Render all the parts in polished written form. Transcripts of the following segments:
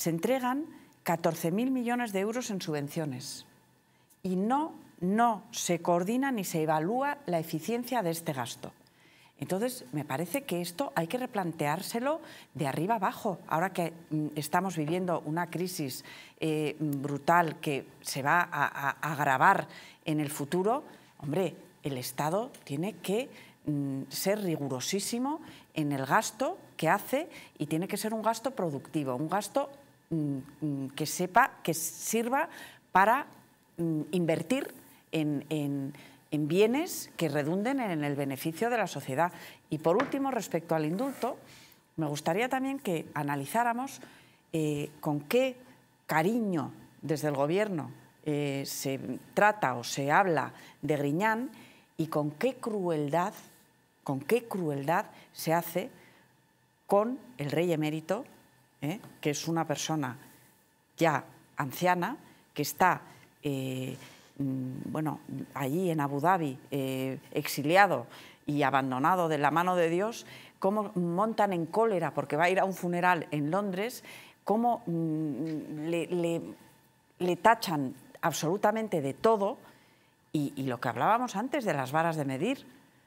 se entregan 14.000 millones de euros en subvenciones y no se coordina ni se evalúa la eficiencia de este gasto. Entonces, me parece que esto hay que replanteárselo de arriba abajo. Ahora que estamos viviendo una crisis brutal que se va a agravar en el futuro, hombre, el Estado tiene que ser rigurosísimo en el gasto que hace y tiene que ser un gasto productivo, un gasto que sirva para invertir en bienes que redunden en el beneficio de la sociedad. Y por último, respecto al indulto, me gustaría también que analizáramos con qué cariño desde el Gobierno se trata o se habla de Griñán y con qué crueldad se hace con el Rey Emérito, que es una persona ya anciana, que está bueno, allí en Abu Dhabi, exiliado y abandonado de la mano de Dios, cómo montan en cólera porque va a ir a un funeral en Londres, cómo le tachan absolutamente de todo y lo que hablábamos antes de las varas de medir.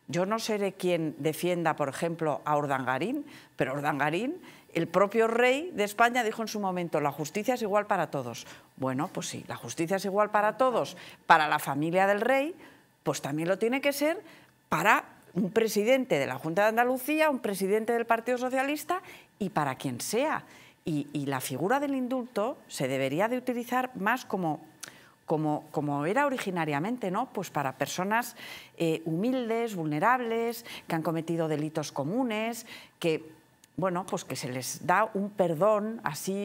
Yo no seré quien defienda, por ejemplo, a Urdangarín, pero Urdangarín, el propio rey de España dijo en su momento, la justicia es igual para todos. Bueno, pues sí, la justicia es igual para todos, para la familia del rey, pues también lo tiene que ser para un presidente de la Junta de Andalucía, un presidente del Partido Socialista y para quien sea. Y la figura del indulto se debería de utilizar más como era originariamente, ¿no? Pues para personas humildes, vulnerables, que han cometido delitos comunes, que, bueno, pues que se les da un perdón así